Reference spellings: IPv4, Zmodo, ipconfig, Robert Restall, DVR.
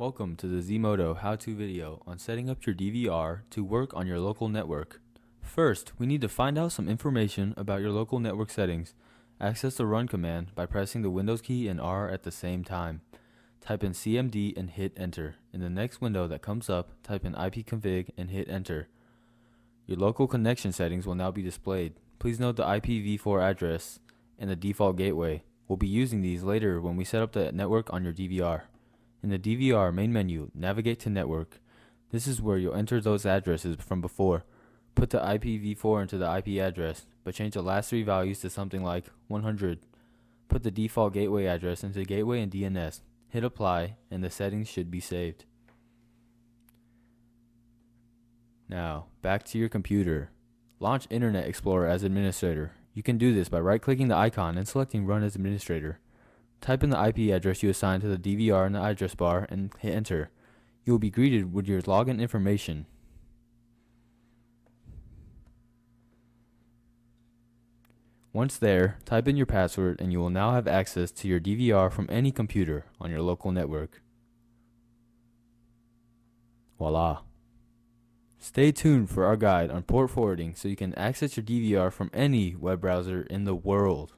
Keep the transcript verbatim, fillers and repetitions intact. Welcome to the Zmodo how-to video on setting up your D V R to work on your local network. First, we need to find out some information about your local network settings. Access the run command by pressing the Windows key and R at the same time. Type in C M D and hit enter. In the next window that comes up, type in I P config and hit enter. Your local connection settings will now be displayed. Please note the I P v four address and the default gateway. We'll be using these later when we set up the network on your D V R. In the D V R main menu, navigate to Network. This is where you'll enter those addresses from before. Put the I P v four into the I P address, but change the last three values to something like one hundred. Put the default gateway address into Gateway and D N S. Hit Apply, and the settings should be saved. Now, back to your computer. Launch Internet Explorer as administrator. You can do this by right-clicking the icon and selecting Run as administrator. Type in the I P address you assigned to the D V R in the address bar and hit enter. You will be greeted with your login information. Once there, type in your password and you will now have access to your D V R from any computer on your local network. Voila! Stay tuned for our guide on port forwarding so you can access your D V R from any web browser in the world.